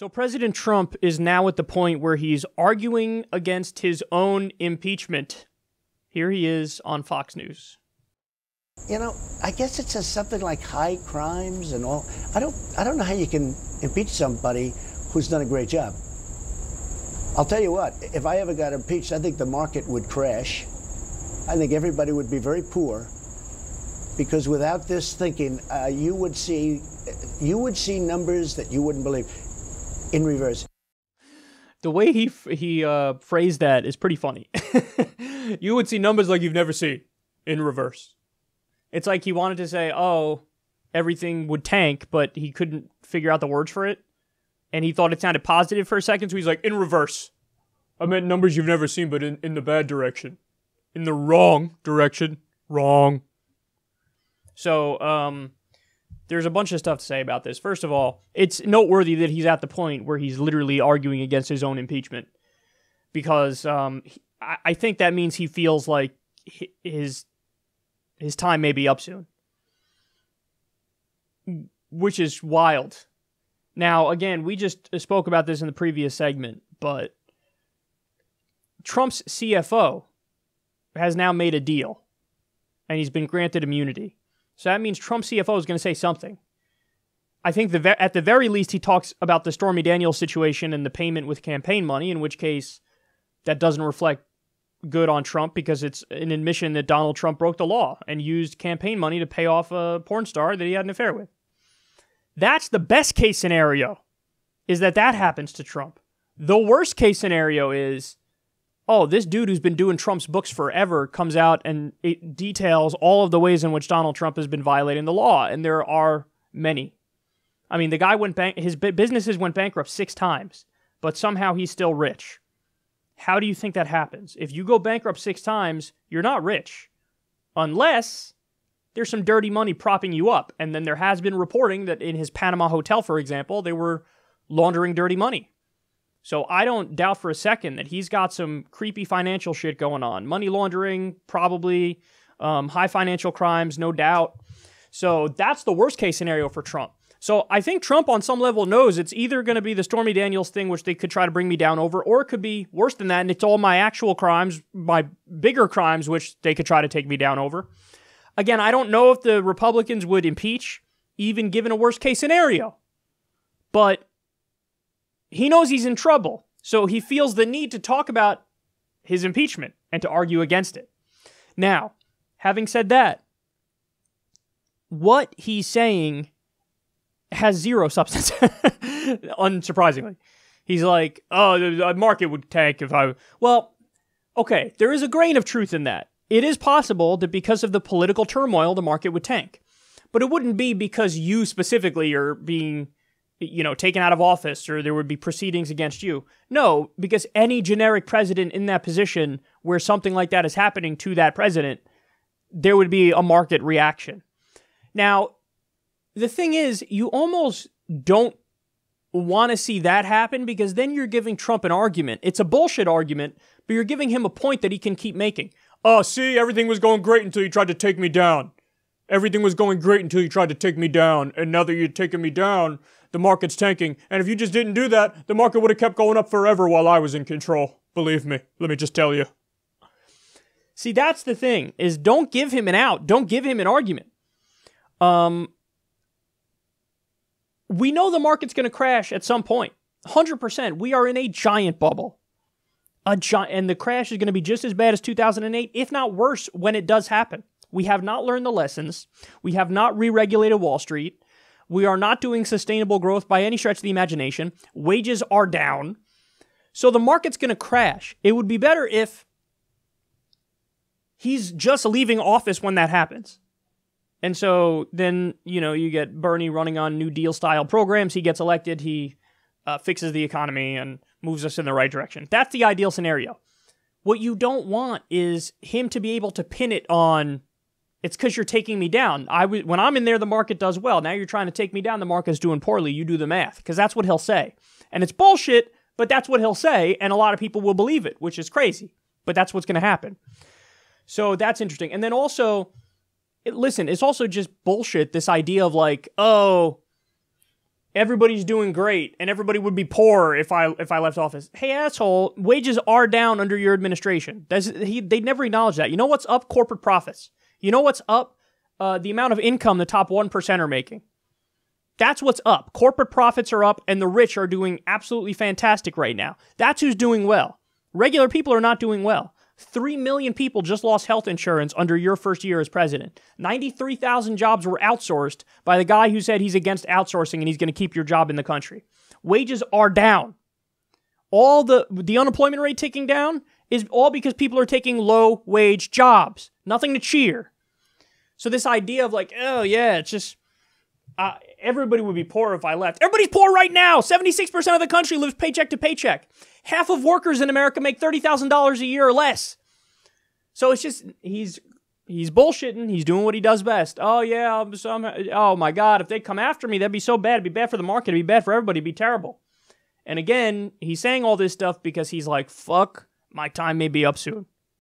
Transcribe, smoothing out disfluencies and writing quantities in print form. So President Trump is now at the point where he's arguing against his own impeachment. Here he is on Fox News. You know, I guess it says something like high crimes and all. I don't know how you can impeach somebody who's done a great job. I'll tell you what, if I ever got impeached, I think the market would crash. I think everybody would be very poor, because without this thinking, you would see numbers that you wouldn't believe. In reverse. The way he phrased that is pretty funny. You would see numbers like you've never seen. In reverse. It's like he wanted to say, oh, everything would tank, but he couldn't figure out the words for it. And he thought it sounded positive for a second, so he's like, in reverse. I meant numbers you've never seen, but in the bad direction. In the wrong direction. Wrong. So, there's a bunch of stuff to say about this. First of all, it's noteworthy that he's at the point where he's literally arguing against his own impeachment. Because I think that means he feels like his time may be up soon. Which is wild. Now, again, we just spoke about this in the previous segment, but Trump's CFO has now made a deal, and he's been granted immunity. So that means Trump's CFO is going to say something. I think at the very least he talks about the Stormy Daniels situation and the payment with campaign money, in which case that doesn't reflect good on Trump because it's an admission that Donald Trump broke the law and used campaign money to pay off a porn star that he had an affair with. That's the best case scenario, is that that happens to Trump. The worst case scenario is, oh, this dude who's been doing Trump's books forever comes out and it details all of the ways in which Donald Trump has been violating the law, and there are many. I mean, the guy his businesses went bankrupt 6 times, but somehow he's still rich. How do you think that happens? If you go bankrupt 6 times, you're not rich, unless there's some dirty money propping you up, and then there has been reporting that in his Panama hotel, for example, they were laundering dirty money. So I don't doubt for a second that he's got some creepy financial shit going on. Money laundering, probably. High financial crimes, no doubt. So that's the worst case scenario for Trump. So I think Trump on some level knows it's either going to be the Stormy Daniels thing, which they could try to bring me down over, or it could be worse than that, and it's all my actual crimes, my bigger crimes, which they could try to take me down over. Again, I don't know if the Republicans would impeach, even given a worst case scenario. But he knows he's in trouble, so he feels the need to talk about his impeachment and to argue against it. Now, having said that, what he's saying has zero substance, unsurprisingly. He's like, oh, the market would tank if I... Well, okay, there is a grain of truth in that. It is possible that because of the political turmoil, the market would tank. But it wouldn't be because you specifically are being... you know, taken out of office, or there would be proceedings against you. No, because any generic president in that position where something like that is happening to that president, there would be a market reaction. Now, the thing is, you almost don't want to see that happen, because then you're giving Trump an argument. It's a bullshit argument, but you're giving him a point that he can keep making. Oh, see, everything was going great until you tried to take me down. Everything was going great until you tried to take me down, and now that you're taking me down, the market's tanking. And if you just didn't do that, the market would have kept going up forever while I was in control. Believe me, let me just tell you. See, that's the thing, is don't give him an out. Don't give him an argument. We know the market's going to crash at some point. 100%. We are in a giant bubble. And the crash is going to be just as bad as 2008, if not worse, when it does happen. We have not learned the lessons. We have not re-regulated Wall Street. We are not doing sustainable growth by any stretch of the imagination. Wages are down. So the market's going to crash. It would be better if he's just leaving office when that happens. And so then, you know, you get Bernie running on New Deal-style programs. He gets elected. He fixes the economy and moves us in the right direction. That's the ideal scenario. What you don't want is him to be able to pin it on... it's because you're taking me down. When I'm in there, the market does well. Now you're trying to take me down. The market's doing poorly. You do the math, because that's what he'll say. And it's bullshit, but that's what he'll say, and a lot of people will believe it, which is crazy. But that's what's going to happen. So that's interesting. And then also, listen, it's also just bullshit, this idea of like, oh, everybody's doing great and everybody would be poor if I left office. Hey, asshole, wages are down under your administration. They never acknowledge that. You know what's up? Corporate profits. You know what's up? The amount of income the top 1% are making. That's what's up. Corporate profits are up and the rich are doing absolutely fantastic right now. That's who's doing well. Regular people are not doing well. 3 million people just lost health insurance under your first year as president. 93,000 jobs were outsourced by the guy who said he's against outsourcing and he's going to keep your job in the country. Wages are down. All the unemployment rate ticking down is all because people are taking low-wage jobs. Nothing to cheer. So this idea of like, oh yeah, it's just everybody would be poor if I left. Everybody's poor right now. 76% of the country lives paycheck to paycheck. Half of workers in America make $30,000 a year or less. So it's just, he's bullshitting. He's doing what he does best. Oh, yeah. Oh, my God. If they come after me, that'd be so bad. It'd be bad for the market. It'd be bad for everybody. It'd be terrible. And again, he's saying all this stuff because he's like, fuck, my time may be up soon.